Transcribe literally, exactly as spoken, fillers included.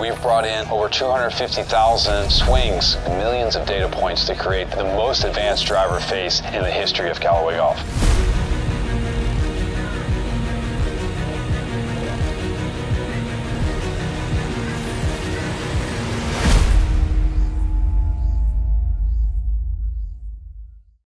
We've brought in over two hundred fifty thousand swings, millions of data points to create the most advanced driver face in the history of Callaway Golf.